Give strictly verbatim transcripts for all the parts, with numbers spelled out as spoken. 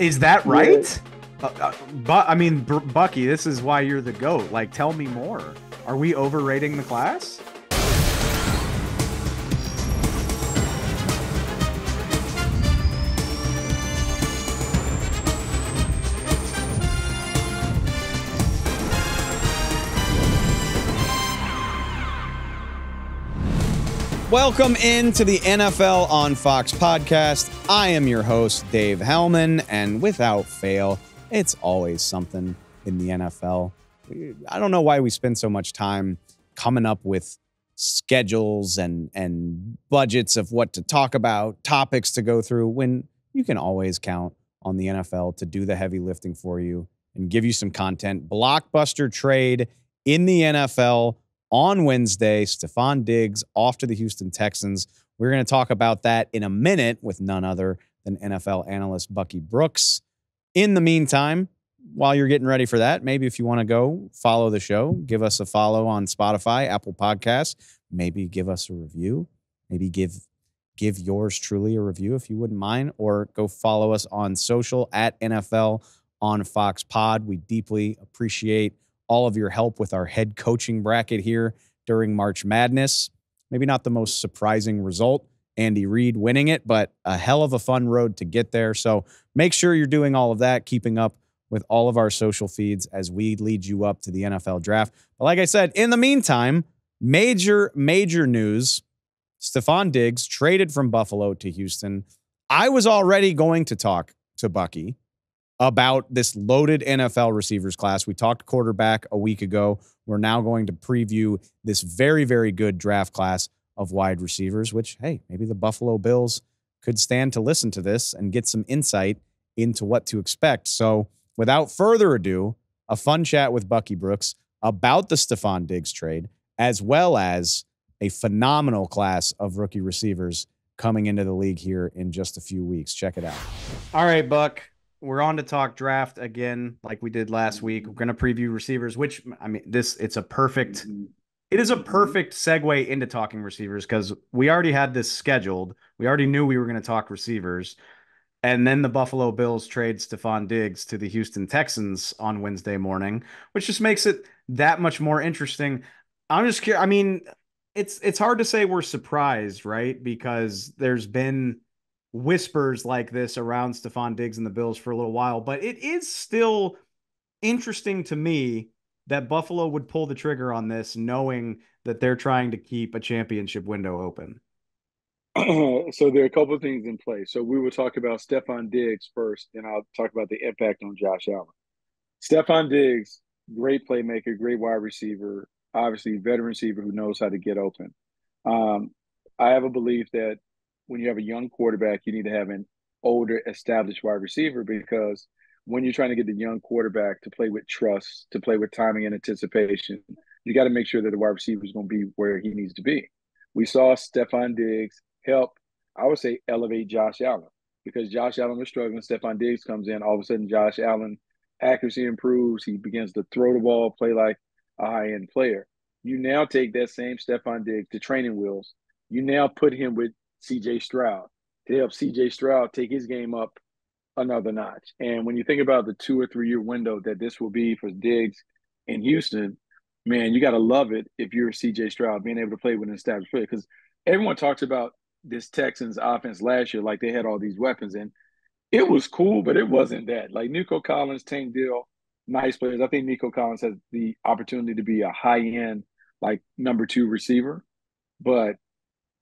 Is that right? Yeah. Uh, uh, but I mean, B- Bucky, this is why you're the GOAT. Like, tell me more. Are we overrating the class? Welcome into the N F L on Fox podcast. I am your host, Dave Hellman, and without fail, it's always something in the N F L. I don't know why we spend so much time coming up with schedules and, and budgets of what to talk about, topics to go through, when you can always count on the N F L to do the heavy lifting for you and give you some content. Blockbuster trade in the N F L. On Wednesday, Stefon Diggs off to the Houston Texans. We're going to talk about that in a minute with none other than N F L analyst Bucky Brooks. In the meantime, while you're getting ready for that, maybe if you want to go follow the show, give us a follow on Spotify, Apple Podcasts, maybe give us a review, maybe give give yours truly a review if you wouldn't mind, or go follow us on social at N F L on Fox Pod. We deeply appreciate all of your help with our head coaching bracket here during March Madness. Maybe not the most surprising result, Andy Reid winning it, but a hell of a fun road to get there. So make sure you're doing all of that, keeping up with all of our social feeds as we lead you up to the N F L draft. But like I said, in the meantime, major, major news. Stefon Diggs traded from Buffalo to Houston. I was already going to talk to Bucky about this loaded N F L receivers class. We talked quarterback a week ago. We're now going to preview this very, very good draft class of wide receivers, which, hey, maybe the Buffalo Bills could stand to listen to this and get some insight into what to expect. So without further ado, a fun chat with Bucky Brooks about the Stefon Diggs trade, as well as a phenomenal class of rookie receivers coming into the league here in just a few weeks. Check it out. All right, Buck. We're on to talk draft again, like we did last week. We're going to preview receivers, which, I mean, this, it's a perfect, it is a perfect segue into talking receivers, because we already had this scheduled. We already knew we were going to talk receivers. And then the Buffalo Bills trade Stefon Diggs to the Houston Texans on Wednesday morning, which just makes it that much more interesting. I'm just curious. I mean, it's, it's hard to say we're surprised, right? Because there's been whispers like this around Stefon Diggs and the Bills for a little while, but it is still interesting to me that Buffalo would pull the trigger on this, knowing that they're trying to keep a championship window open. So there are a couple of things in play. So we will talk about Stefon Diggs first, and I'll talk about the impact on Josh Allen. Stefon Diggs, great playmaker, great wide receiver, obviously veteran receiver who knows how to get open. Um, I have a belief that when you have a young quarterback, you need to have an older, established wide receiver, because when you're trying to get the young quarterback to play with trust, to play with timing and anticipation, you got to make sure that the wide receiver is going to be where he needs to be. We saw Stefon Diggs help, I would say, elevate Josh Allen, because Josh Allen was struggling. Stefon Diggs comes in. All of a sudden, Josh Allen accuracy improves. He begins to throw the ball, play like a high-end player. You now take that same Stefon Diggs to training wheels. You now put him with C J Stroud to help C J Stroud take his game up another notch. And when you think about the two or three year window that this will be for Diggs in Houston, man, you got to love it if you're C J Stroud, being able to play with an established player, because everyone talks about this Texans offense last year like they had all these weapons, and it was cool, but it wasn't that. Like Nico Collins, Tank Dell, nice players. I think Nico Collins has the opportunity to be a high end, like number two receiver, but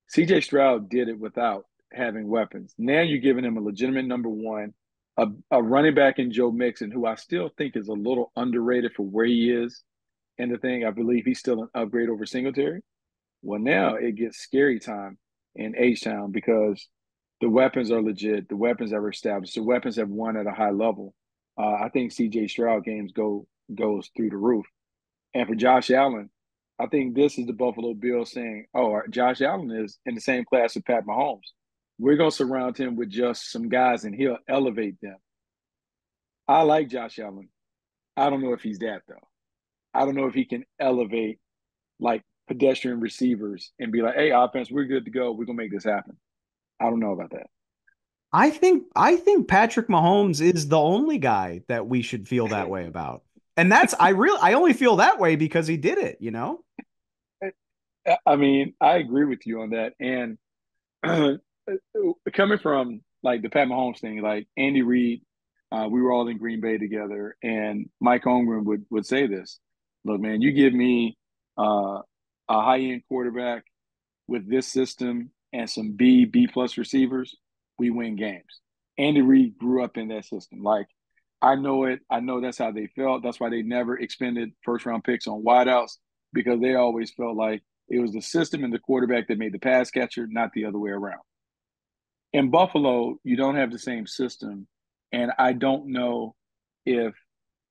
C J Stroud did it without having weapons. Now you're giving him a legitimate number one, a, a running back in Joe Mixon, who I still think is a little underrated for where he is. And the thing, I believe he's still an upgrade over Singletary. Well, now it gets scary time in H-Town, because the weapons are legit. The weapons are established. The weapons have won at a high level. Uh, I think C J Stroud games go goes through the roof. And for Josh Allen, I think this is the Buffalo Bills saying, oh, Josh Allen is in the same class as Pat Mahomes. We're going to surround him with just some guys, and he'll elevate them. I like Josh Allen. I don't know if he's that, though. I don't know if he can elevate, like, pedestrian receivers and be like, hey, offense, we're good to go. We're going to make this happen. I don't know about that. I think I think Patrick Mahomes is the only guy that we should feel that way about. And that's I really I only feel that way because he did it, you know? I mean, I agree with you on that. And uh, coming from like the Pat Mahomes thing, like Andy Reid, uh, we were all in Green Bay together, and Mike Holmgren would would say this. Look, man, you give me uh, a high-end quarterback with this system and some B, B-plus receivers, we win games. Andy Reid grew up in that system. Like, I know it. I know that's how they felt. That's why they never expended first-round picks on wideouts, because they always felt like it was the system and the quarterback that made the pass catcher, not the other way around. In Buffalo, you don't have the same system, and I don't know if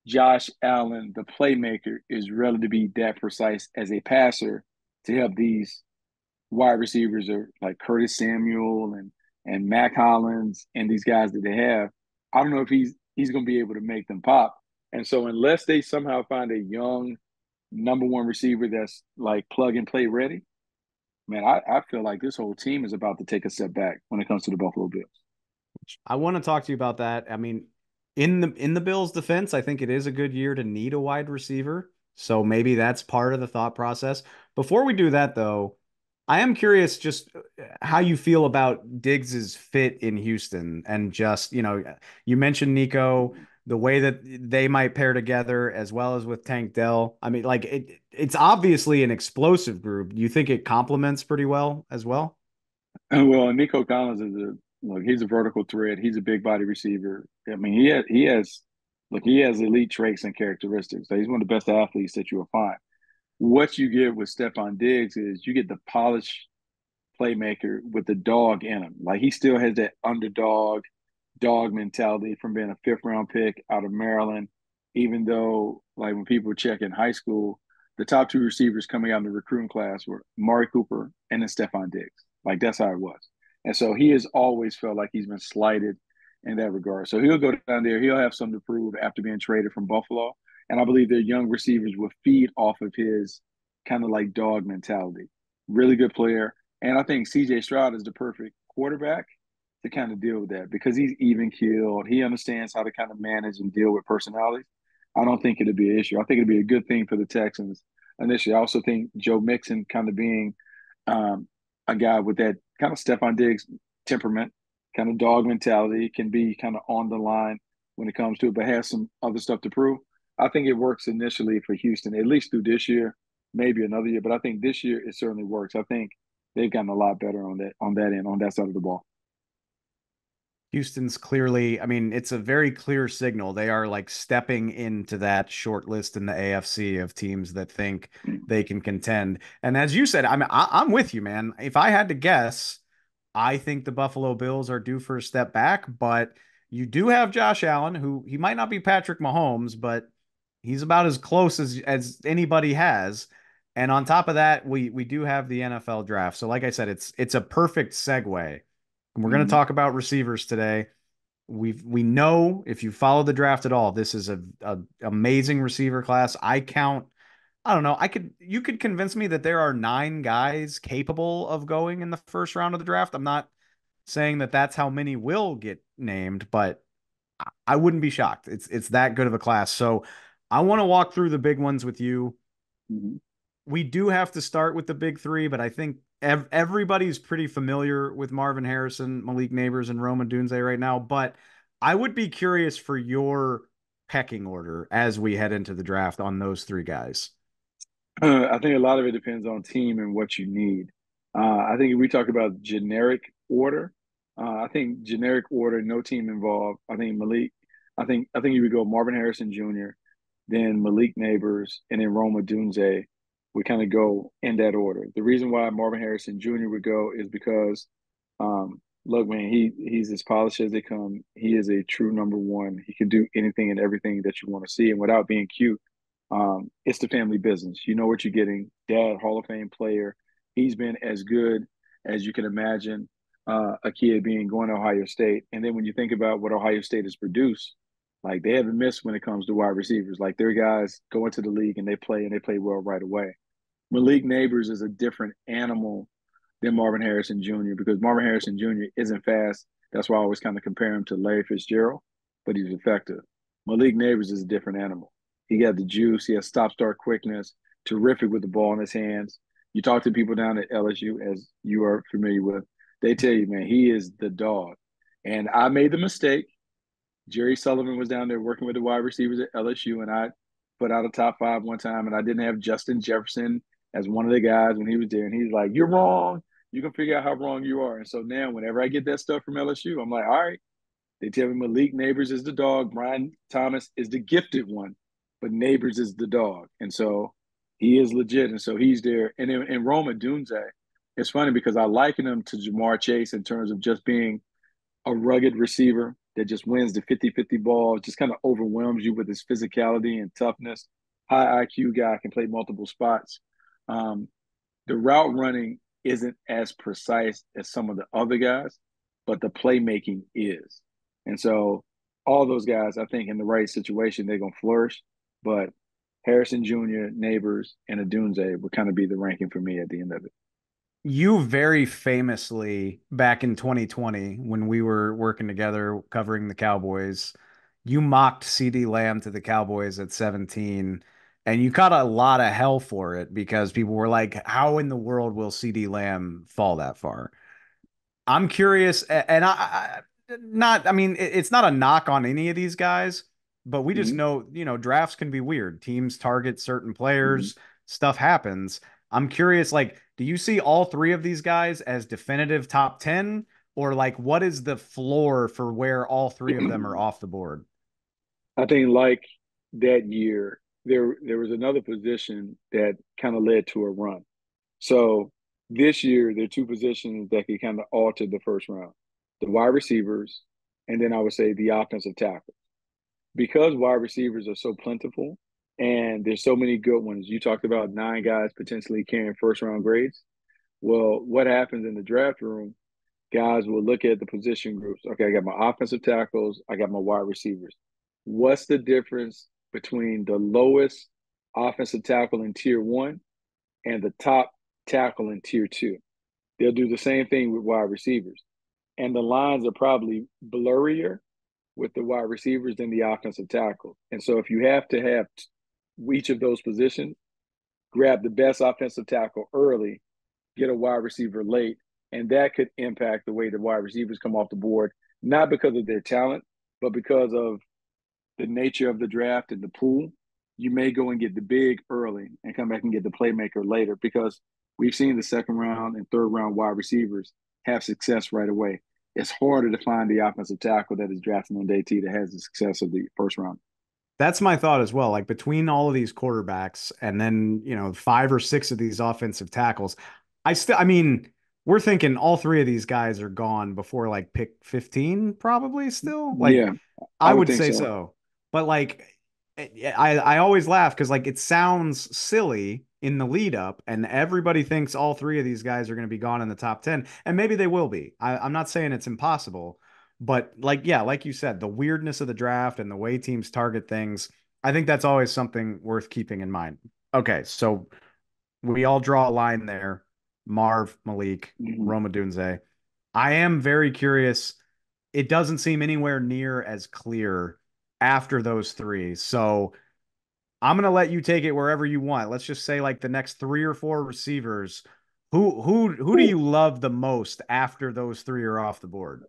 Josh Allen, the playmaker, is really to be that precise as a passer to help these wide receivers are like Curtis Samuel and and Mac Hollins and these guys that they have. I don't know if he's he's going to be able to make them pop. And so unless they somehow find a young number one receiver that's like plug and play ready, man, I, I feel like this whole team is about to take a step back when it comes to the Buffalo Bills. I want to talk to you about that. I mean, in the in the Bills' defense, I think it is a good year to need a wide receiver. So maybe that's part of the thought process. Before we do that, though, I am curious just how you feel about Diggs's fit in Houston, and just, you know, you mentioned Nico, the way that they might pair together as well as with Tank Dell. I mean, like it, it's obviously an explosive group. Do you think it complements pretty well as well? Well, Nico Collins is a, look, he's a vertical threat. He's a big body receiver. I mean, he has, he has, look, he has elite traits and characteristics. So he's one of the best athletes that you will find. What you get with Stefon Diggs is you get the polished playmaker with the dog in him. Like, he still has that underdog, dog mentality from being a fifth-round pick out of Maryland, even though, like, when people check in high school, the top two receivers coming out in the recruiting class were Mari Cooper and then Stefon Diggs. Like, that's how it was. And so he has always felt like he's been slighted in that regard. So he'll go down there. He'll have something to prove after being traded from Buffalo. And I believe their young receivers will feed off of his kind of like dog mentality. Really good player. And I think C J Stroud is the perfect quarterback to kind of deal with that, because he's even keeled. He understands how to kind of manage and deal with personalities. I don't think it'll be an issue. I think it'll be a good thing for the Texans initially. I also think Joe Mixon kind of being um, a guy with that kind of Stefon Diggs temperament, kind of dog mentality, can be kind of on the line when it comes to it, but has some other stuff to prove. I think it works initially for Houston, at least through this year, maybe another year. But I think this year it certainly works. I think they've gotten a lot better on that on that end, on that side of the ball. Houston's clearly, I mean, it's a very clear signal. They are like stepping into that short list in the A F C of teams that think they can contend. And as you said, I'm, I'm with you, man. If I had to guess, I think the Buffalo Bills are due for a step back, but you do have Josh Allen, who he might not be Patrick Mahomes, but he's about as close as, as anybody has. And on top of that, we we do have the N F L draft. So like I said, it's it's a perfect segue. And we're mm-hmm. going to talk about receivers today. We've, we know, if you follow the draft at all, this is a, a amazing receiver class. I count, I don't know, I could you could convince me that there are nine guys capable of going in the first round of the draft. I'm not saying that that's how many will get named, but I wouldn't be shocked. It's it's that good of a class. So I want to walk through the big ones with you. We do have to start with the big three, but I think ev- everybody's pretty familiar with Marvin Harrison, Malik Nabers, and Rome Odunze right now. But I would be curious for your pecking order as we head into the draft on those three guys. Uh, I think a lot of it depends on team and what you need. Uh, I think if we talk about generic order, uh, I think generic order, no team involved. I think Malik, I think, I think you would go Marvin Harrison Junior, then Malik Nabers, and then Rome Odunze would kind of go in that order. The reason why Marvin Harrison Junior would go is because, um, look, man, he he's as polished as they come. He is a true number one. He can do anything and everything that you want to see. And without being cute, um, it's the family business. You know what you're getting. Dad, Hall of Fame player. He's been as good as you can imagine uh, a kid being going to Ohio State. And then when you think about what Ohio State has produced, like, they haven't missed when it comes to wide receivers. Like, their guys go into the league and they play, and they play well right away. Malik Nabers is a different animal than Marvin Harrison Junior, because Marvin Harrison Junior isn't fast That's why I always kind of compare him to Larry Fitzgerald, but he's effective. Malik Nabers is a different animal. He got the juice. He has stop-start quickness, terrific with the ball in his hands. You talk to people down at L S U, as you are familiar with, they tell you, man, he is the dog. And I made the mistake. Jerry Sullivan was down there working with the wide receivers at L S U, and I put out a top five one time, and I didn't have Justin Jefferson as one of the guys when he was there. And he's like, you're wrong. You can figure out how wrong you are. And so now whenever I get that stuff from L S U, I'm like, all right. They tell me Malik Nabers is the dog. Brian Thomas is the gifted one, but Nabers is the dog. And so he is legit, and so he's there. And in, in Rome Odunze, it's funny because I liken him to Ja'Marr Chase in terms of just being a rugged receiver that just wins the fifty-fifty ball, just kind of overwhelms you with his physicality and toughness. High I Q guy, can play multiple spots. Um, the route running isn't as precise as some of the other guys, but the playmaking is. And so all those guys, I think in the right situation, they're going to flourish. But Harrison Junior, Nabers, and Odunze would kind of be the ranking for me at the end of it. You very famously, back in twenty twenty, when we were working together covering the Cowboys, you mocked CeeDee Lamb to the Cowboys at seventeen, and you caught a lot of hell for it because people were like, how in the world will CeeDee Lamb fall that far? I'm curious, and I, I not, I mean, it's not a knock on any of these guys, but we just mm-hmm. know, you know, drafts can be weird. Teams target certain players, mm-hmm. stuff happens. I'm curious, like, do you see all three of these guys as definitive top ten, or like what is the floor for where all three of them are off the board? I think like that year, there there was another position that kind of led to a run. So this year, there are two positions that could kind of alter the first round, the wide receivers, and then I would say the offensive tackles. Because wide receivers are so plentiful, and there's so many good ones. You talked about nine guys potentially carrying first-round grades. Well, what happens in the draft room, guys will look at the position groups. Okay, I got my offensive tackles. I got my wide receivers. What's the difference between the lowest offensive tackle in tier one and the top tackle in tier two? They'll do the same thing with wide receivers. And the lines are probably blurrier with the wide receivers than the offensive tackle. And so if you have to have t- each of those positions, grab the best offensive tackle early, get a wide receiver late, and that could impact the way the wide receivers come off the board, not because of their talent, but because of the nature of the draft and the pool. You may go and get the big early and come back and get the playmaker later because we've seen the second round and third round wide receivers have success right away. It's harder to find the offensive tackle that is drafting on day two that has the success of the first round. That's my thought as well. Like between all of these quarterbacks and then, you know, five or six of these offensive tackles, I still, I mean, we're thinking all three of these guys are gone before like pick fifteen, probably still. Like, yeah, I, I would, would say so. so, but like, I, I always laugh because like, it sounds silly in the lead up and everybody thinks all three of these guys are going to be gone in the top ten, and maybe they will be. I, I'm not saying it's impossible. But like, yeah, like you said, the weirdness of the draft and the way teams target things, I think that's always something worth keeping in mind. Okay, so we all draw a line there. Marv, Malik, mm-hmm. Rome Odunze. I am very curious. It doesn't seem anywhere near as clear after those three. So I'm going to let you take it wherever you want. Let's just say like the next three or four receivers. Who who who do you love the most after those three are off the board?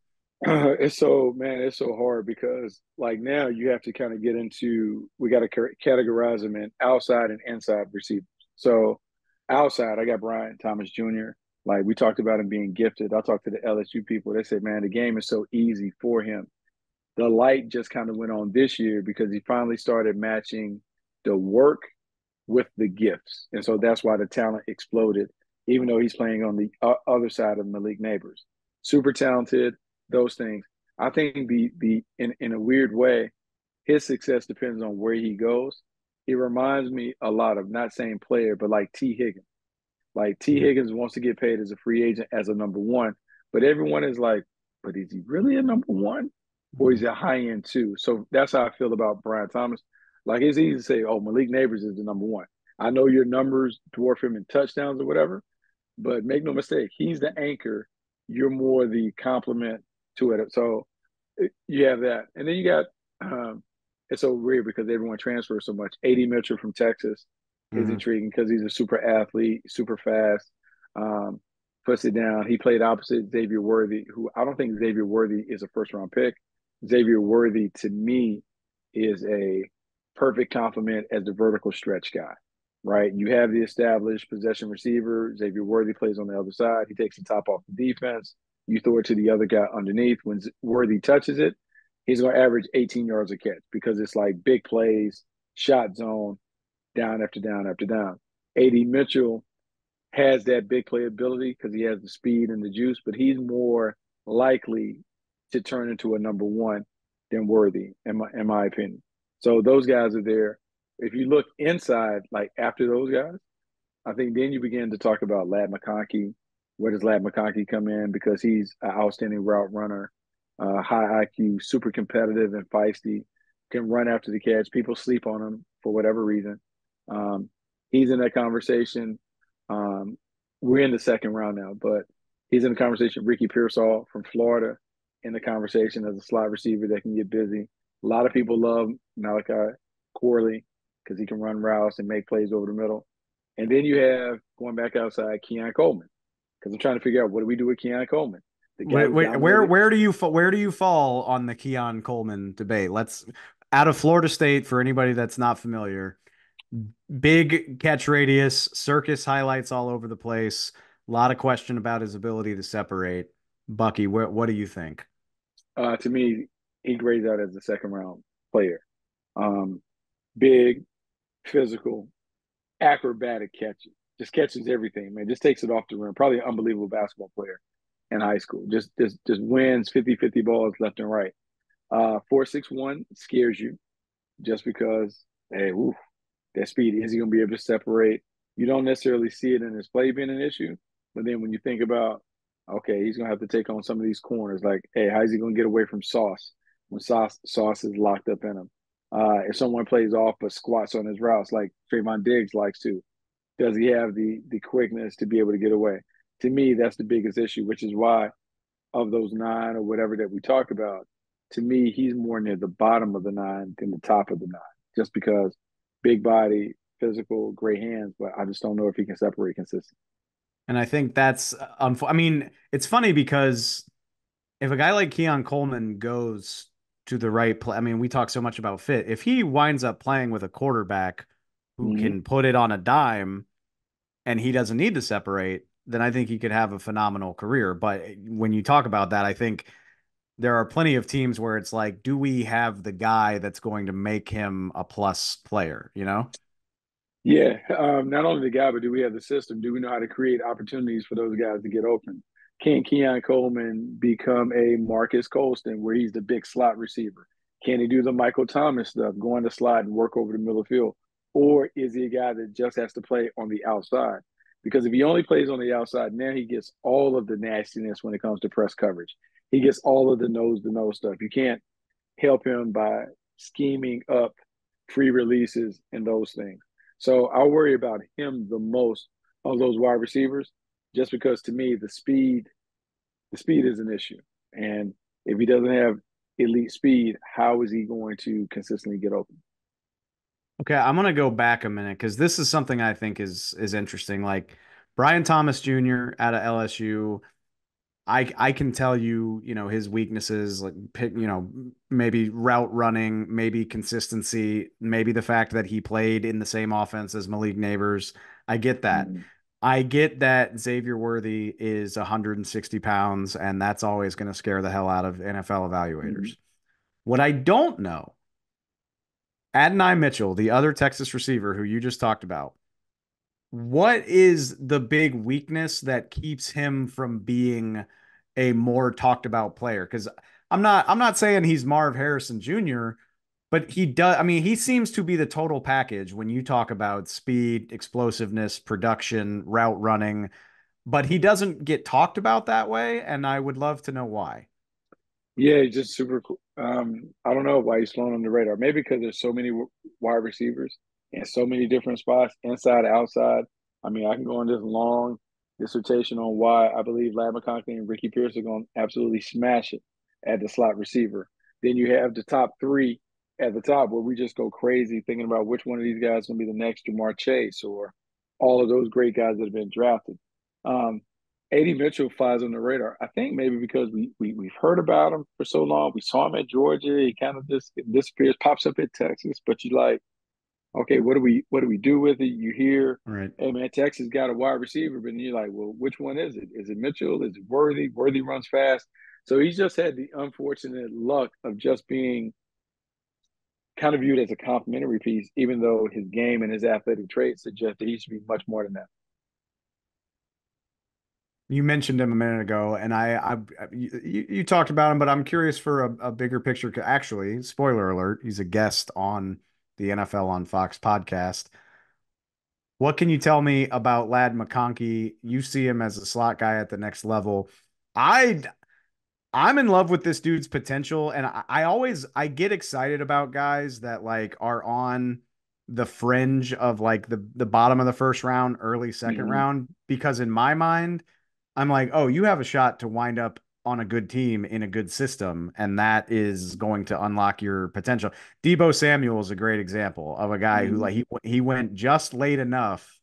Uh, it's so, man, it's so hard because like now you have to kind of get into, we got to c- categorize them in outside and inside receivers. So outside, I got Brian Thomas Junior Like we talked about him being gifted. I talked to the L S U people. They said, man, the game is so easy for him. The light just kind of went on this year because he finally started matching the work with the gifts. And so that's why the talent exploded, even though he's playing on the uh, other side of Malik Nabers. Super talented. Those things. I think the the in, in a weird way, his success depends on where he goes. It reminds me a lot of, not saying player, but like T. Higgins. Like T. Mm-hmm. Higgins wants to get paid as a free agent as a number one, but everyone is like, but is he really a number one? Or is he a high end two? So that's how I feel about Brian Thomas. Like it's easy to say, oh, Malik Nabers is the number one. I know your numbers dwarf him in touchdowns or whatever, but make no mistake, he's the anchor. You're more the complement two of them. So you have that. And then you got um, – it's so weird because everyone transfers so much. A D. Mitchell from Texas mm-hmm. is intriguing because he's a super athlete, super fast, um, puts it down. He played opposite Xavier Worthy, who I don't think Xavier Worthy is a first-round pick. Xavier Worthy, to me, is a perfect complement as the vertical stretch guy, right? You have the established possession receiver. Xavier Worthy plays on the other side. He takes the top off the defense. You throw it to the other guy underneath. When Worthy touches it, he's going to average eighteen yards a catch because it's like big plays, shot zone, down after down after down. A D. Mitchell has that big play ability because he has the speed and the juice, but he's more likely to turn into a number one than Worthy, in my, in my opinion. So those guys are there. If you look inside, like after those guys, I think then you begin to talk about Ladd McConkey. Where does Ladd McConkey come in? Because he's an outstanding route runner, uh, high I Q, super competitive and feisty, can run after the catch. People sleep on him for whatever reason. Um, he's in that conversation. Um, we're in the second round now, but he's in the conversation. Ricky Pearsall from Florida in the conversation as a slot receiver that can get busy. A lot of people love Malachi Corley because he can run routes and make plays over the middle. And then you have, going back outside, Keon Coleman, because I'm trying to figure out what do we do with Keon Coleman. The guy wait, wait, where where do you where do you fall on the Keon Coleman debate? Let's out of Florida State for anybody that's not familiar. Big catch radius, circus highlights all over the place. A lot of question about his ability to separate. Bucky, wh- what do you think? Uh, to me, he grades out as a second round player. Um, big, physical, acrobatic catches. Just catches everything, man. Just takes it off the rim. Probably an unbelievable basketball player in high school. Just just, just wins fifty-fifty balls left and right. Uh, four six one scares you just because, hey, woo, that speed. Is he going to be able to separate? You don't necessarily see it in his play being an issue, but then when you think about, okay, he's going to have to take on some of these corners. Like, hey, how is he going to get away from Sauce when Sauce, Sauce is locked up in him? Uh, if someone plays off but squats on his routes like Trayvon Diggs likes to, does he have the the quickness to be able to get away? To me, that's the biggest issue, which is why of those nine or whatever that we talk about, to me, he's more near the bottom of the nine than the top of the nine, just because big body, physical, great hands, but I just don't know if he can separate consistently. And I think that's unf- – I mean, it's funny because if a guy like Keon Coleman goes to the right play – I mean, we talk so much about fit. If he winds up playing with a quarterback who mm-hmm. can put it on a dime and he doesn't need to separate, then I think he could have a phenomenal career. But when you talk about that, I think there are plenty of teams where it's like, do we have the guy that's going to make him a plus player, you know? Yeah, um, not only the guy, but do we have the system? Do we know how to create opportunities for those guys to get open? Can Keon Coleman become a Marcus Colston where he's the big slot receiver? Can he do the Michael Thomas stuff, go on the slide and work over the middle of the field? Or is he a guy that just has to play on the outside? Because if he only plays on the outside, now he gets all of the nastiness when it comes to press coverage. He gets all of the nose-to-nose stuff. You can't help him by scheming up free releases and those things. So I worry about him the most of those wide receivers, just because to me the speed, the speed is an issue. And if he doesn't have elite speed, how is he going to consistently get open? Okay, I'm gonna go back a minute because this is something I think is is interesting. Like Brian Thomas Junior out of L S U, I I can tell you, you know, his weaknesses, like pick, you know, maybe route running, maybe consistency, maybe the fact that he played in the same offense as Malik Nabers. I get that. Mm-hmm. I get that Xavier Worthy is one hundred sixty pounds, and that's always gonna scare the hell out of N F L evaluators. Mm-hmm. What I don't know. A D. Mitchell, the other Texas receiver who you just talked about, what is the big weakness that keeps him from being a more talked about player? Because I'm not, I'm not saying he's Marv Harrison Junior, but he does. I mean, he seems to be the total package when you talk about speed, explosiveness, production, route running, but he doesn't get talked about that way. And I would love to know why. Yeah, just super cool. Um, I don't know why he's flown on the radar. Maybe because there's so many wide receivers and so many different spots, inside, outside. I mean, I can go on this long dissertation on why I believe Ladd McConkey and Ricky Pearsall are going to absolutely smash it. at the slot receiver. Then you have the top three at the top where we just go crazy thinking about which one of these guys is going to be the next Ja'Marr Chase or all of those great guys that have been drafted. Um, A D. Mitchell flies on the radar, I think maybe because we, we, we've heard about him for so long. We saw him at Georgia. He kind of just disappears, pops up at Texas. But you like, okay, what do we what do we do with it? You hear, right. Hey, man, Texas got a wide receiver. But then you're like, well, which one is it? Is it Mitchell? Is it Worthy? Worthy runs fast. So he's just had the unfortunate luck of just being kind of viewed as a complimentary piece, even though his game and his athletic traits suggest that he should be much more than that. You mentioned him a minute ago, and I, I you, you talked about him, but I'm curious for a, a bigger picture. Actually, spoiler alert, he's a guest on the N F L on Fox podcast. What can you tell me about Ladd McConkey? You see him as a slot guy at the next level. I, I'm in love with this dude's potential, and I, I always I get excited about guys that like are on the fringe of like the the bottom of the first round, early second mm-hmm. round, because in my mind, I'm like, oh, you have a shot to wind up on a good team in a good system, and that is going to unlock your potential. Deebo Samuel is a great example of a guy mm-hmm. who like he he went just late enough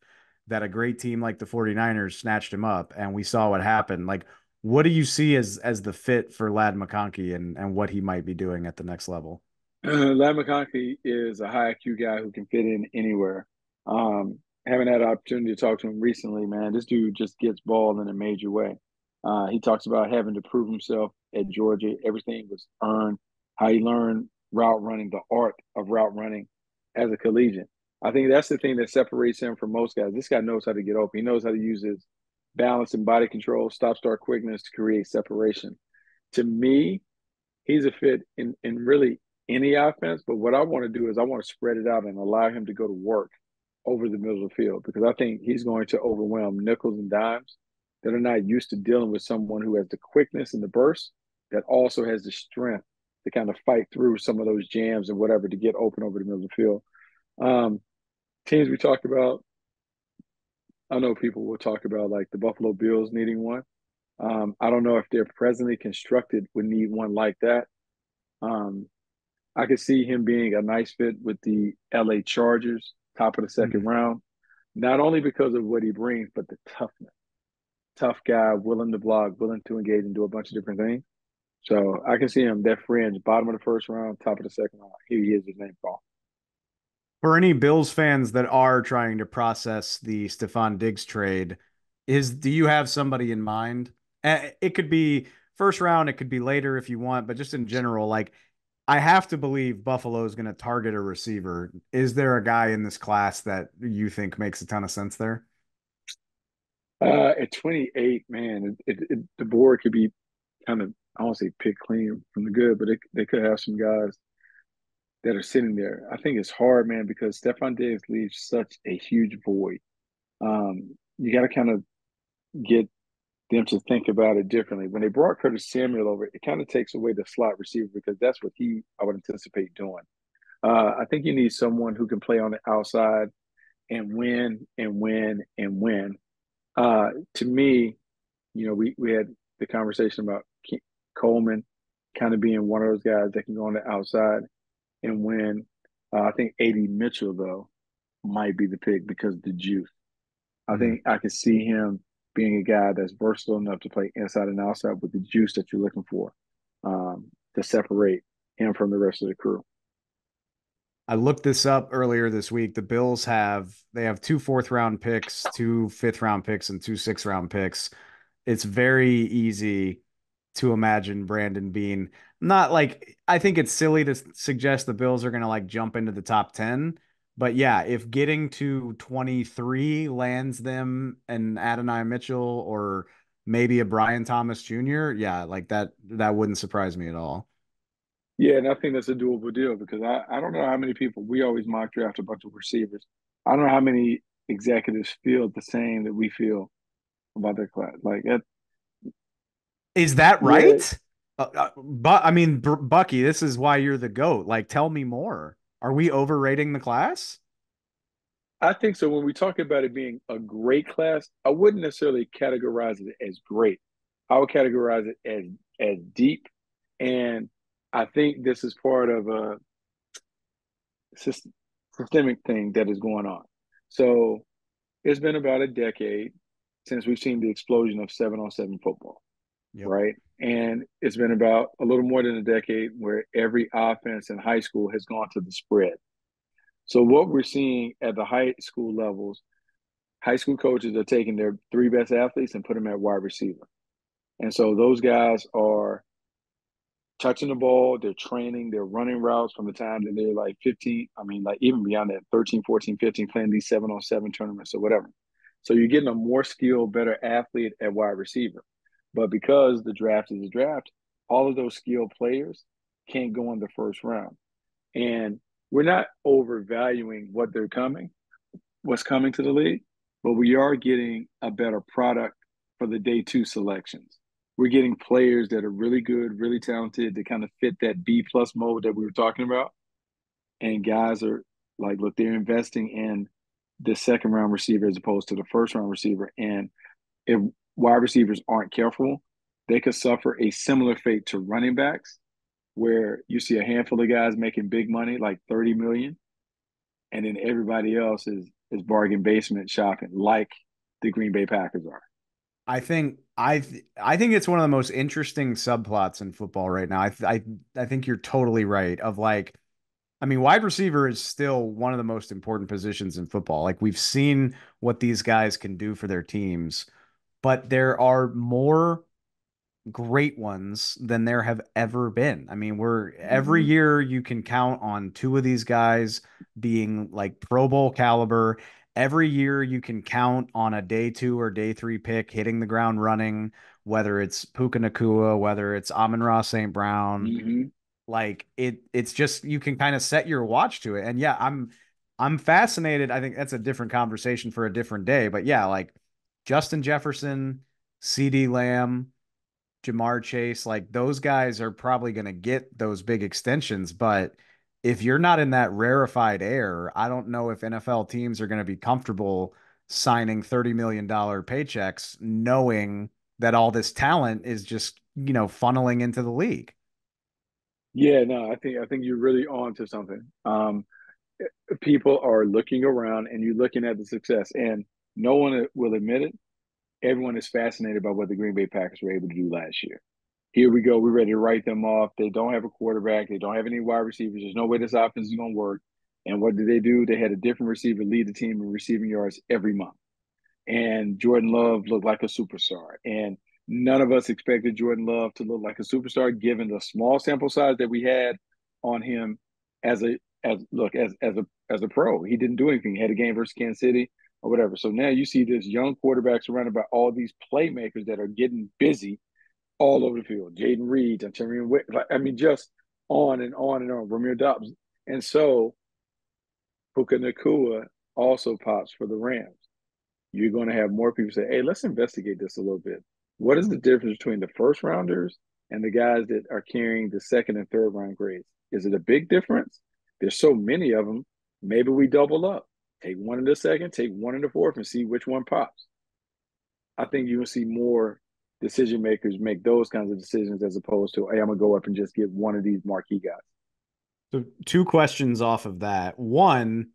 that a great team like the forty-niners snatched him up, and we saw what happened. Like, what do you see as as the fit for Ladd McConkey and, and what he might be doing at the next level? Uh, Ladd McConkey is a high I Q guy who can fit in anywhere. Um Having had an opportunity to talk to him recently, man, this dude just gets balled in a major way. Uh, he talks about having to prove himself at Georgia. Everything was earned, how he learned route running, the art of route running as a collegiate. I think that's the thing that separates him from most guys. This guy knows how to get open. He knows how to use his balance and body control, stop-start quickness to create separation. To me, he's a fit in, in really any offense, but what I want to do is I want to spread it out and allow him to go to work over the middle of the field, because I think he's going to overwhelm nickels and dimes that are not used to dealing with someone who has the quickness and the burst that also has the strength to kind of fight through some of those jams and whatever to get open over the middle of the field. Um, teams we talked about, I know people will talk about like the Buffalo Bills needing one. Um, I don't know if they're presently constructed would need one like that. Um, I could see him being a nice fit with the L A Chargers, top of the second mm-hmm. round, not only because of what he brings, but the toughness. Tough guy, willing to block, willing to engage and do a bunch of different things. So I can see him, that fringe, bottom of the first round, top of the second round. Here he is, his name, Paul. For any Bills fans that are trying to process the Stefon Diggs trade, is do you have somebody in mind? It could be first round, it could be later if you want, but just in general, like, I have to believe Buffalo is going to target a receiver. Is there a guy in this class that you think makes a ton of sense there? Uh, at twenty-eight, man, it, it, it, the board could be kind of, I won't say pick clean from the good, but it, they could have some guys that are sitting there. I think it's hard, man, because Stefon Diggs leaves such a huge void. Um, you got to kind of get them to think about it differently. When they brought Curtis Samuel over, it kind of takes away the slot receiver because that's what he, I would anticipate doing. Uh, I think you need someone who can play on the outside and win and win and win. Uh, to me, you know, we, we had the conversation about Keon Coleman kind of being one of those guys that can go on the outside and win. Uh, I think A D. Mitchell, though, might be the pick because of the juice. I think I could see him being a guy that's versatile enough to play inside and outside with the juice that you're looking for um, to separate him from the rest of the crew. I looked this up earlier this week. The Bills have, they have two fourth round picks, two fifth round picks, and two sixth round picks. It's very easy to imagine Brandon Bean, not like, I think it's silly to suggest the Bills are going to like jump into the top ten. But yeah, if getting to twenty-three lands them an Adonai Mitchell or maybe a Brian Thomas Junior, yeah, like that, that wouldn't surprise me at all. Yeah, and I think that's a doable deal because I, I don't know how many people, we always mock draft a bunch of receivers. I don't know how many executives feel the same that we feel about their class. Like, that, is that right? Yeah. Uh, but I mean, B- Bucky, this is why you're the GOAT. Like, tell me more. Are we overrating the class? I think so. When we talk about it being a great class, I wouldn't necessarily categorize it as great. I would categorize it as, as deep And I think this is part of a systemic thing that is going on. So it's been about a decade since we've seen the explosion of seven-on-seven football, yep. right? And it's been about a little more than a decade where every offense in high school has gone to the spread. So what we're seeing at the high school levels, high school coaches are taking their three best athletes and put them at wide receiver. And so those guys are touching the ball, they're training, they're running routes from the time that they're like fifteen, I mean, like even beyond that, thirteen, fourteen, fifteen, playing these seven-on-seven tournaments or whatever. So you're getting a more skilled, better athlete at wide receiver. But because the draft is a draft, all of those skilled players can't go in the first round. And we're not overvaluing what they're coming, what's coming to the league, but we are getting a better product for the day two selections. We're getting players that are really good, really talented, that kind of fit that B-plus mode that we were talking about. And guys are like, look, they're investing in the second-round receiver as opposed to the first-round receiver. And if wide receivers aren't careful, they could suffer a similar fate to running backs, where you see a handful of guys making big money, like thirty million dollars, and then everybody else is is bargain basement shopping like the Green Bay Packers are. I think I th- I think it's one of the most interesting subplots in football right now. I th- I I think you're totally right of like, I mean, wide receiver is still one of the most important positions in football. Like, we've seen what these guys can do for their teams, but there are more great ones than there have ever been. I mean, we're every year you can count on two of these guys being like Pro Bowl caliber. Every year you can count on a day two or day three pick hitting the ground running, whether it's Puka Nacua, whether it's Amon-Ra Saint Brown. Mm-hmm. Like it, it's just, you can kind of set your watch to it. And yeah, I'm, I'm fascinated. I think that's a different conversation for a different day, but yeah, like Justin Jefferson, CeeDee Lamb, Ja'Marr Chase, like those guys are probably going to get those big extensions. But if you're not in that rarefied air, I don't know if N F L teams are going to be comfortable signing thirty million dollars paychecks, knowing that all this talent is just, you know, funneling into the league. Yeah, no, I think, I think you're really on to something. Um, people are looking around and you're looking at the success, and no one will admit it. Everyone is fascinated by what the Green Bay Packers were able to do last year. Here we go. We're ready to write them off. They don't have a quarterback. They don't have any wide receivers. There's no way this offense is going to work. And what did they do? They had a different receiver lead the team in receiving yards every month. And Jordan Love looked like a superstar. And none of us expected Jordan Love to look like a superstar, given the small sample size that we had on him as a as look as as a as a pro. He didn't do anything. He had a game versus Kansas City or whatever. So now you see this young quarterback surrounded by all these playmakers that are getting busy all over the field. Jaden Reed, Antonio Wick, I mean, just on and on and on, Romeo Dobbs. And so Puka Nacua also pops for the Rams. You're going to have more people say, hey, let's investigate this a little bit. What is the difference between the first rounders and the guys that are carrying the second and third round grades? Is it a big difference? There's so many of them. Maybe we double up. Take one in the second, take one in the fourth, and see which one pops. I think you will see more decision makers make those kinds of decisions as opposed to, hey, I'm going to go up and just get one of these marquee guys. So two questions off of that. One,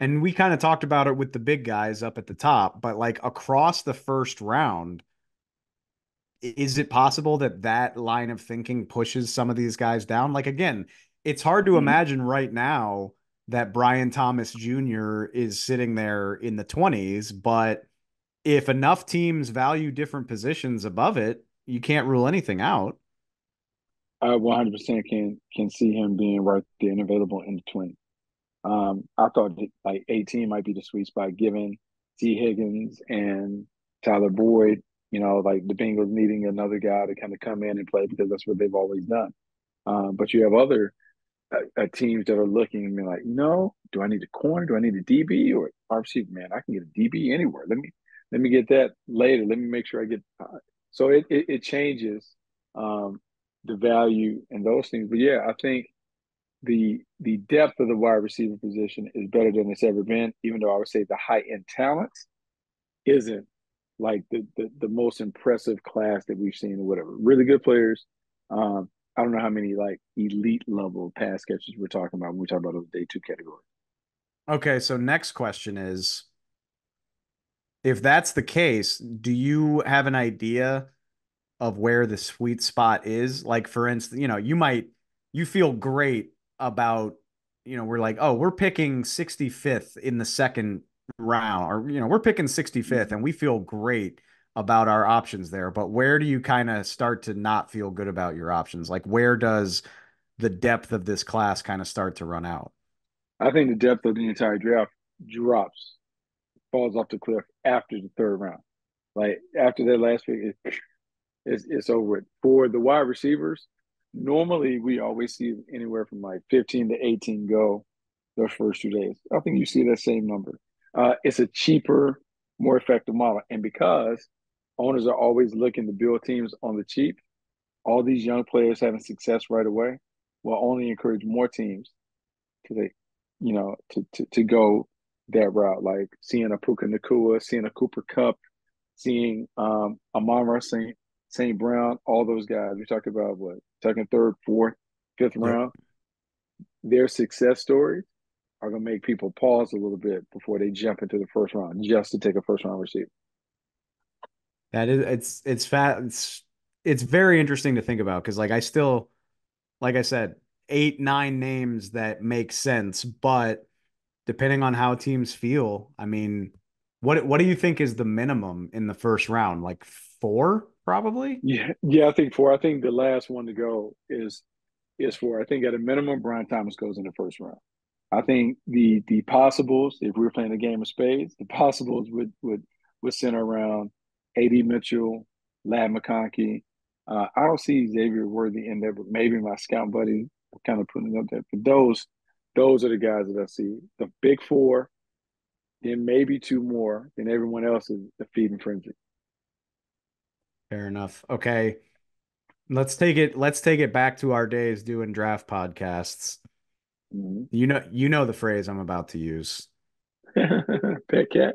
and we kind of talked about it with the big guys up at the top, but like across the first round, is it possible that that line of thinking pushes some of these guys down? Like, again, it's hard to mm-hmm. imagine right now that Brian Thomas Junior is sitting there in the twenties, but if enough teams value different positions above it, you can't rule anything out. I one hundred percent can can see him being right there and available in the twenty. Um, I thought like eighteen might be the sweet spot, given T. Higgins and Tyler Boyd, you know, like the Bengals needing another guy to kind of come in and play because that's what they've always done. Um, but you have other uh, teams that are looking and being like, no, do I need a corner? Do I need a D B? Or obviously, man, I can get a D B anywhere. Let me Let me get that later. Let me make sure I get – so it, it, it changes um, the value and those things. But, yeah, I think the the depth of the wide receiver position is better than it's ever been, even though I would say the high-end talent isn't like the, the, the most impressive class that we've seen or whatever. Really good players. Um, I don't know how many like elite level pass catchers we're talking about when we talk about those day two categories. Okay, so next question is, if that's the case, do you have an idea of where the sweet spot is? Like, for instance, you know, you might, you feel great about, you know, we're like, oh, we're picking sixty-fifth in the second round, or, you know, we're picking sixty-fifth and we feel great about our options there. But where do you kind of start to not feel good about your options? Like, where does the depth of this class kind of start to run out? I think the depth of the entire draft drops, falls off the cliff after the third round. Like, after that last pick, it, it's, it's over. For the wide receivers, normally we always see anywhere from like fifteen to eighteen go those first two days. I think you see that same number. Uh, it's a cheaper, more effective model. And because owners are always looking to build teams on the cheap, all these young players having success right away will only encourage more teams to, they, you know, to, to, to go that route. Like seeing a Puka Nacua, seeing a Cooper Kupp, seeing um, Amon-Ra Saint, Saint Brown, all those guys. You're talking about what? Talking third, fourth, fifth round. Their success stories are going to make people pause a little bit before they jump into the first round just to take a first round receiver. That is, it's, it's fat. It's, it's very interesting to think about. Cause like, I still, like I said, eight, nine names that make sense, but depending on how teams feel, I mean, what, what do you think is the minimum in the first round? Like four probably? Yeah. Yeah. I think four, I think the last one to go is, is four. I think at a minimum, Brian Thomas goes in the first round. I think the the possibles, if we were playing a game of spades, the possibles would would would center around A D. Mitchell, Ladd McConkey. Uh, I don't see Xavier Worthy in there, but maybe my scout buddy kind of putting it up there. But those those are the guys that I see. The big four, then maybe two more, then everyone else is the feeding frenzy. Fair enough. Okay, let's take it. Let's take it back to our days doing draft podcasts. You know, you know the phrase I'm about to use. Pet cat.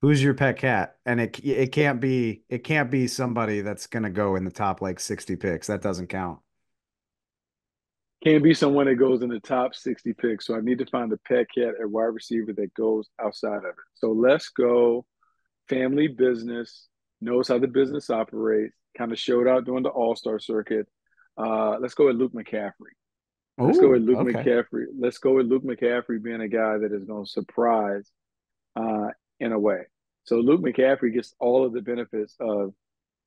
Who's your pet cat? And it it can't be it can't be somebody that's gonna go in the top like sixty picks. That doesn't count. Can't be someone that goes in the top sixty picks. So I need to find a pet cat at wide receiver that goes outside of it. So let's go. Family business, knows how the business operates. Kind of showed out during the All Star circuit. Uh, let's go with Luke McCaffrey. Let's Ooh, go with Luke okay. McCaffrey. Let's go with Luke McCaffrey being a guy that is going to surprise uh, in a way. So Luke McCaffrey gets all of the benefits of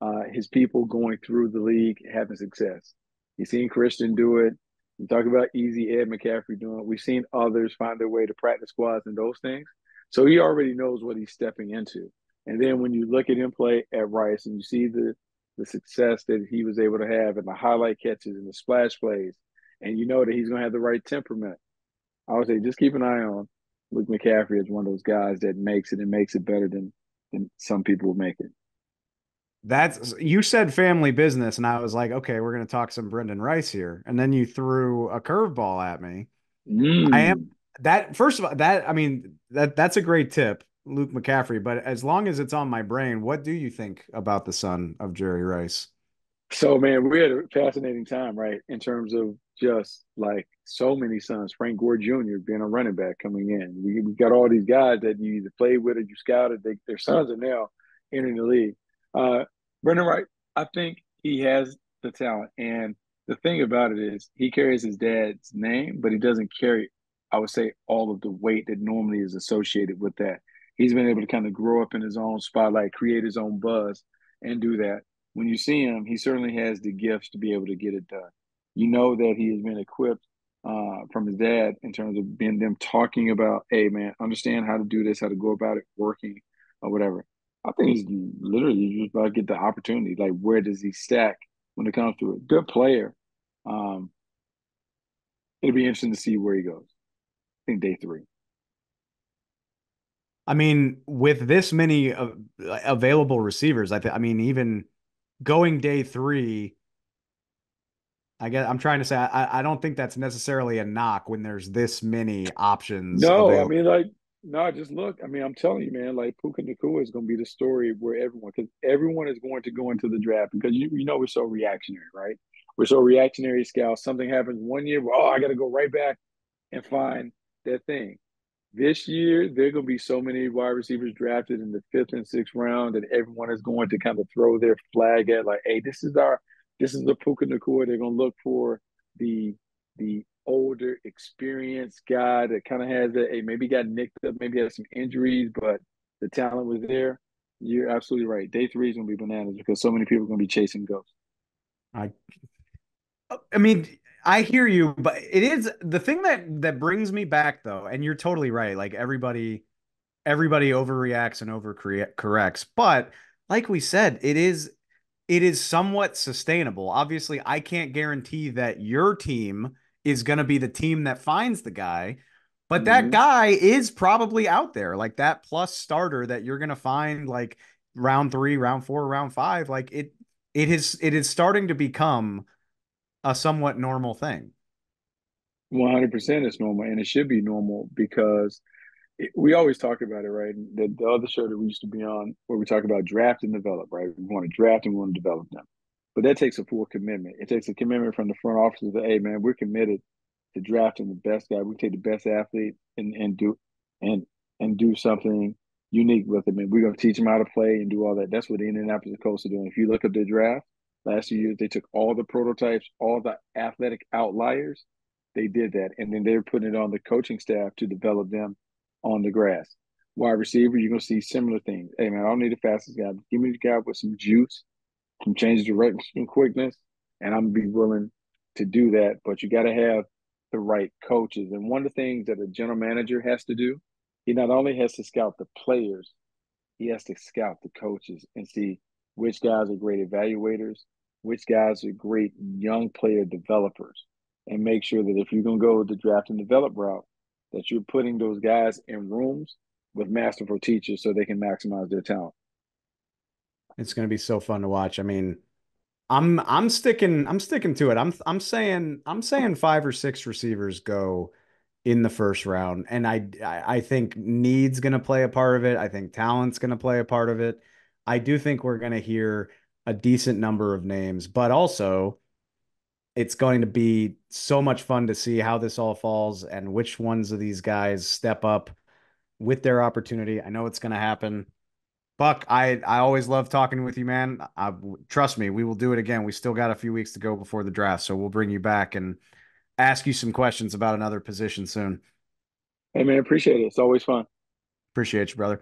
uh, his people going through the league having success. You've seen Christian do it. You talk about Easy Ed McCaffrey doing it. We've seen others find their way to practice squads and those things. So he already knows what he's stepping into. And then when you look at him play at Rice and you see the, the success that he was able to have and the highlight catches and the splash plays, and you know that he's going to have the right temperament. I would say just keep an eye on Luke McCaffrey as one of those guys that makes it and makes it better than, than some people make it. That's, you said family business, and I was like, okay, we're going to talk some Brendan Rice here. And then you threw a curveball at me. Mm. I am that first of all, that, I mean, that that's a great tip, Luke McCaffrey, but as long as it's on my brain, what do you think about the son of Jerry Rice? So, man, we had a fascinating time, right, in terms of just like so many sons. Frank Gore Junior being a running back coming in. We, we got all these guys that you either played with or you scouted. They, their sons are now entering the league. Uh, Brendan Wright, I think he has the talent. And the thing about it is he carries his dad's name, but he doesn't carry, I would say, all of the weight that normally is associated with that. He's been able to kind of grow up in his own spotlight, create his own buzz, and do that. When you see him, he certainly has the gifts to be able to get it done. You know that he has been equipped uh, from his dad in terms of being them talking about, hey, man, understand how to do this, how to go about it, working or whatever. I think he's literally just about to get the opportunity. Like, where does he stack when it comes to it? Good player. Um, it'll be interesting to see where he goes. I think day three. I mean, with this many uh, available receivers, I, th- I mean, even going day three, I guess I'm trying to say I, I don't think that's necessarily a knock when there's this many options. No, available. I mean, like, no, just look. I mean, I'm telling you, man, like Puka Nacua is going to be the story where everyone, because everyone is going to go into the draft because, you, you know, we're so reactionary, right? We're so reactionary, Scal. Something happens one year, oh, I got to go right back and find that thing. This year, there are going to be so many wide receivers drafted in the fifth and sixth round that everyone is going to kind of throw their flag at, like, hey, this is our, this is the Puka Nacua. They're going to look for the the older, experienced guy that kind of has that, hey, maybe got nicked up, maybe had some injuries, but the talent was there. You're absolutely right. Day three is going to be bananas because so many people are going to be chasing ghosts. I, I mean, I hear you, but it is the thing that, that brings me back though. And you're totally right. Like everybody, everybody overreacts and overcorrects, but like we said, it is, it is somewhat sustainable. Obviously I can't guarantee that your team is going to be the team that finds the guy, but that mm-hmm. guy is probably out there. Like that plus starter that you're going to find like round three, round four, round five. Like it, it is, it is starting to become a somewhat normal thing. one hundred percent is normal, and it should be normal because it, we always talk about it, right? The, the other show that we used to be on where we talk about draft and develop, right? We want to draft and we want to develop them. But that takes a full commitment. It takes a commitment from the front office that, hey, man, we're committed to drafting the best guy. We take the best athlete and, and do and and do something unique with him. And we're going to teach him how to play and do all that. That's what the Indianapolis Colts are doing. If you look at the draft, last year, they took all the prototypes, all the athletic outliers. They did that. And then they're putting it on the coaching staff to develop them on the grass. Wide receiver, you're going to see similar things. Hey, man, I don't need the fastest guy. Give me the guy with some juice, some change of direction, quickness, and I'm going to be willing to do that. But you got to have the right coaches. And one of the things that a general manager has to do, he not only has to scout the players, he has to scout the coaches and see which guys are great evaluators, which guys are great young player developers, and make sure that if you're going to go the draft and develop route, that you're putting those guys in rooms with masterful teachers so they can maximize their talent. It's going to be so fun to watch. I mean, I'm, I'm sticking, I'm sticking to it. I'm, I'm saying, I'm saying five or six receivers go in the first round. And I, I think need's going to play a part of it. I think talent's going to play a part of it. I do think we're going to hear a decent number of names, but also it's going to be so much fun to see how this all falls and which ones of these guys step up with their opportunity. I know it's going to happen. Buck, I, I always love talking with you, man. I, trust me, we will do it again. We still got a few weeks to go before the draft, so we'll bring you back and ask you some questions about another position soon. Hey, man, appreciate it. It's always fun. Appreciate you, brother.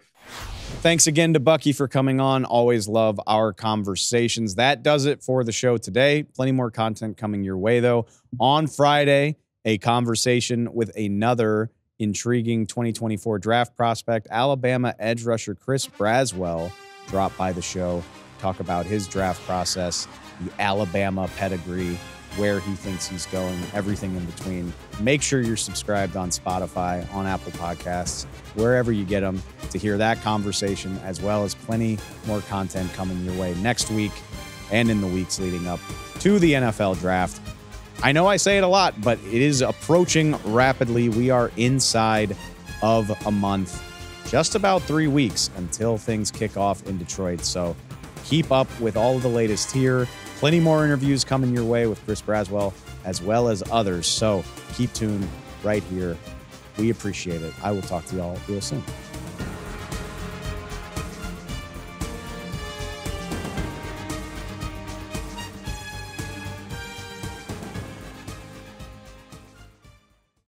Thanks again to Bucky for coming on. Always love our conversations. That does it for the show today. Plenty more content coming your way, though. On Friday, a conversation with another intriguing twenty twenty-four draft prospect, Alabama edge rusher Chris Braswell, dropped by the show. Talk about his draft process, the Alabama pedigree, where he thinks he's going, everything in between. Make sure you're subscribed on Spotify, on Apple Podcasts, wherever you get them, to hear that conversation, as well as plenty more content coming your way next week and in the weeks leading up to the N F L draft. I know I say it a lot, but it is approaching rapidly. We are inside of a month, just about three weeks until things kick off in Detroit. So keep up with all of the latest here. Plenty more interviews coming your way with Chris Braswell, as well as others. So keep tuned right here. We appreciate it. I will talk to y'all real soon.